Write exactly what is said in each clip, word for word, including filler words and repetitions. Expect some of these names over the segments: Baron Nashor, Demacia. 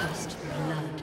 First blood.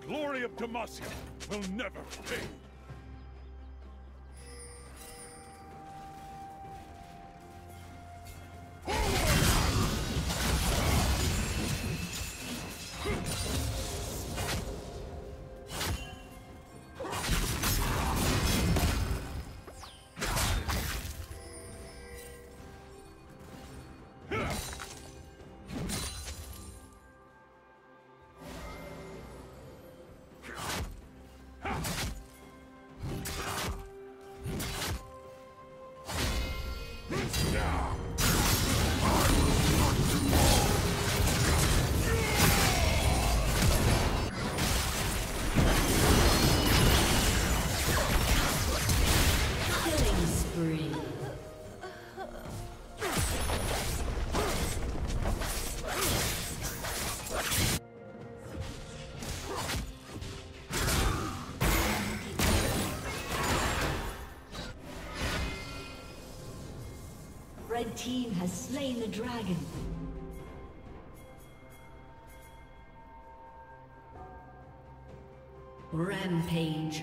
The glory of Demacia will never fade. The red team has slain the dragon. Rampage.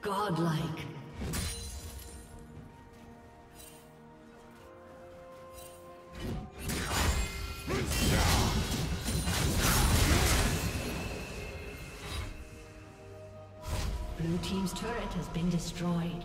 Godlike. Blue team's turret has been destroyed.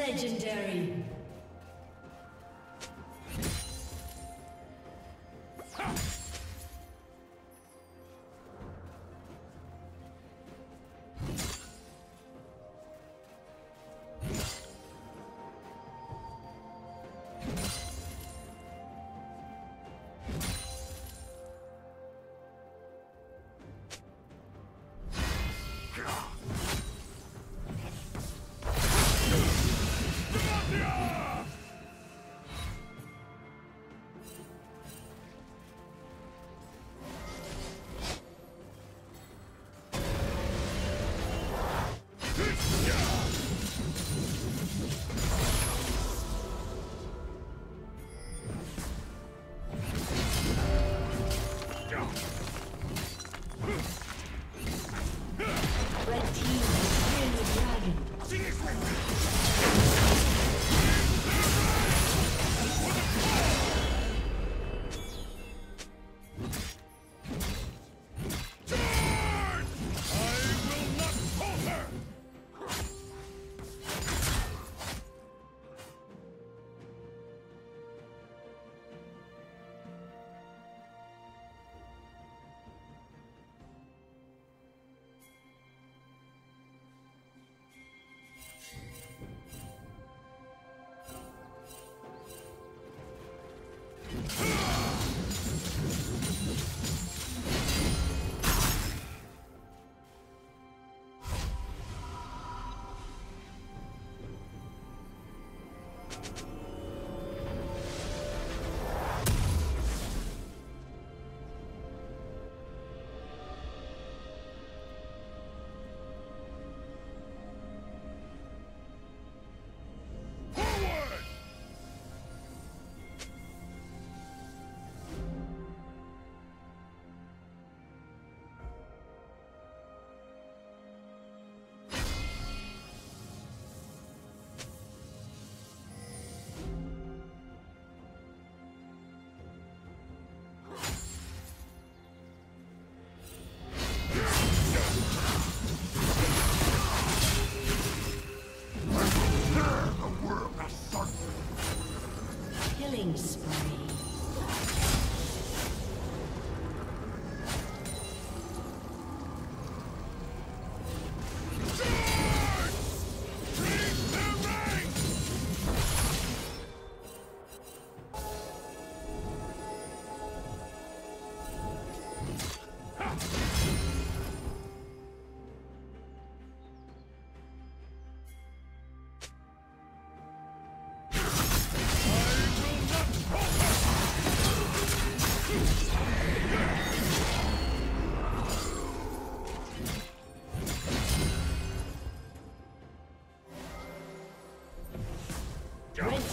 Legendary. No!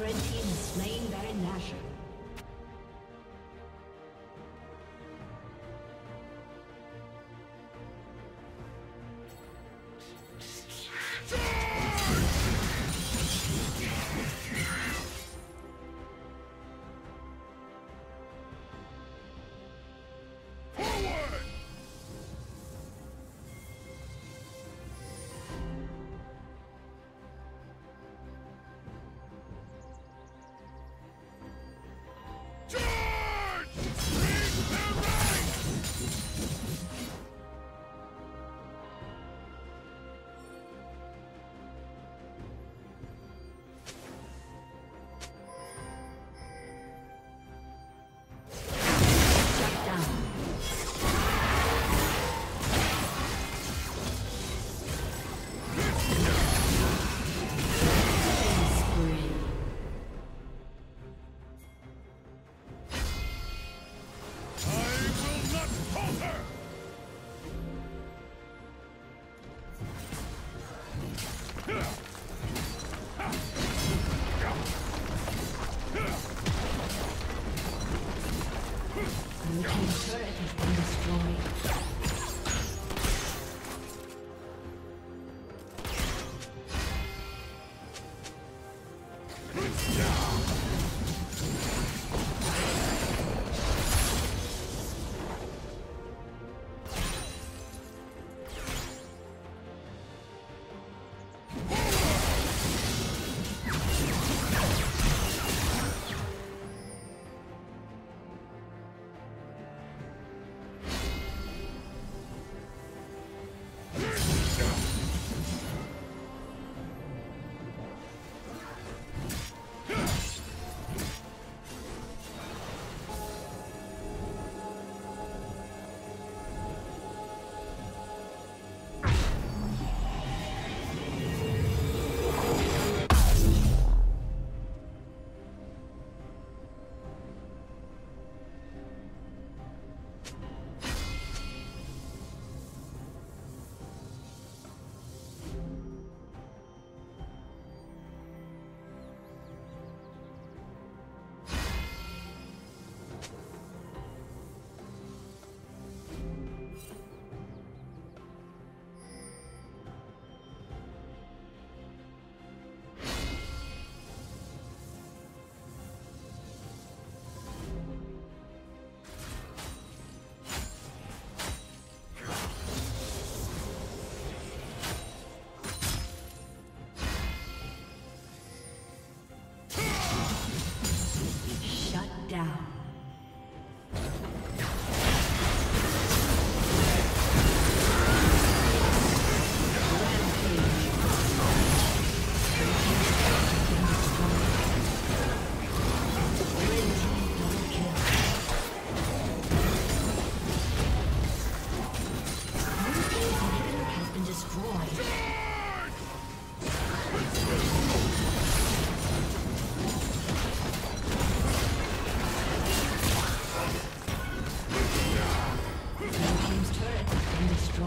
Red team has slain Baron Nashor. Blue team's turret has been destroyed.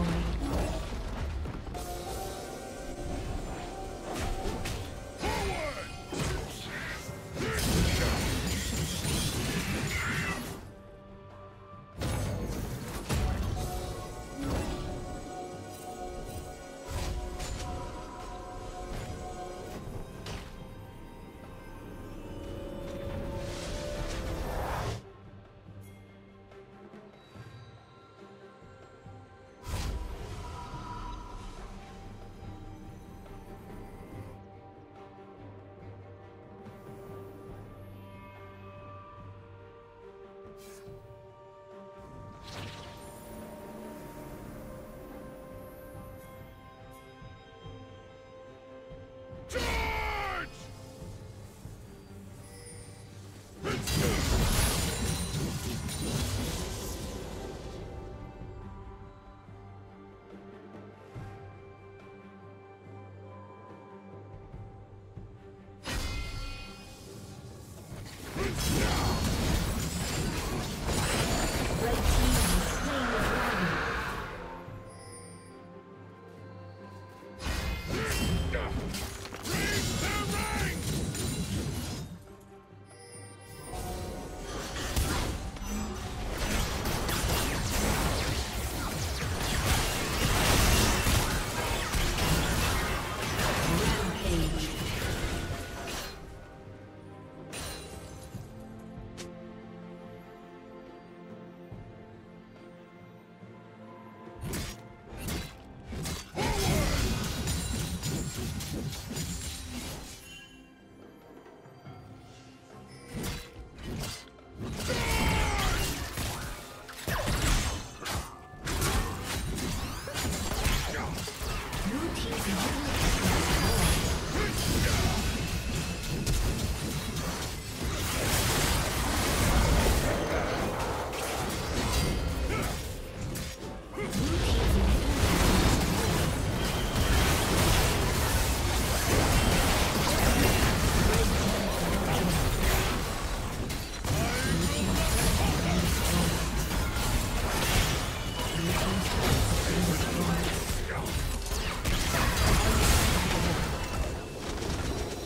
for me.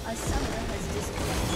A summoner has disconnected.